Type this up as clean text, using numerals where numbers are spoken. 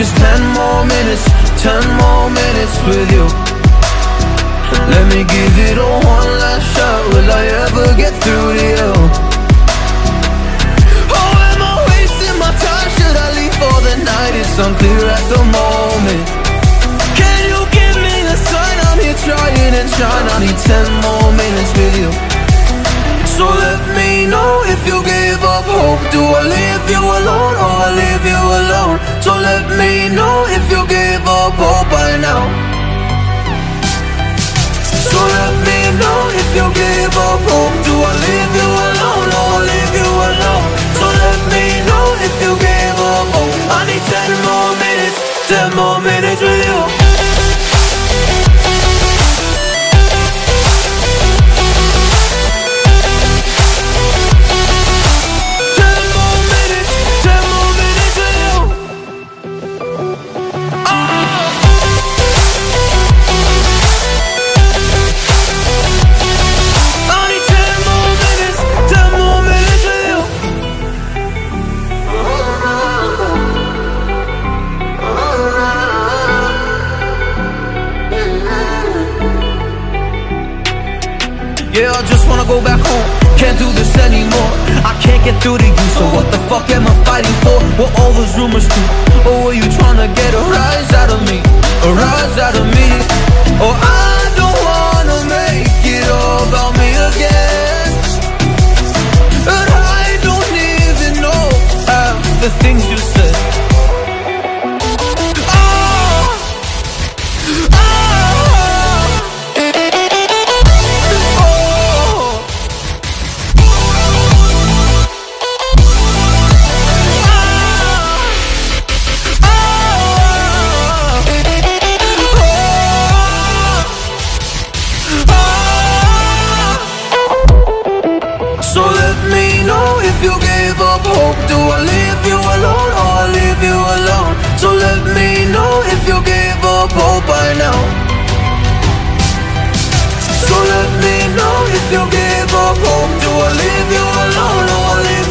just 10 more minutes, 10 more minutes with you. Let me give it a one last shot. Will I ever get through to you? Oh, am I wasting my time? Should I leave for the night? It's unclear at the moment. Can you give me a sign? I'm here trying and trying. I need 10 more minutes with you. So let me know if you gave up hope. Do I leave you alone or I leave you alone? So let me know if you gave up hope by now. So let me know if you gave up hope. Do I leave you alone or I leave you alone? So let me know if you gave up hope. I need 10 more minutes, 10 more minutes with you. Yeah, I just wanna go back home. Can't do this anymore. I can't get through to you, so what the fuck am I fighting for? What all those rumors do? Or were you trying to get a rise out of me? A rise out of me? Or I don't wanna make it all about me again. And I don't even know half the things you said. Do I leave you alone or I leave you alone? So let me know if you gave up hope by now. So let me know if you gave up hope. Do I leave you alone or I leave you alone?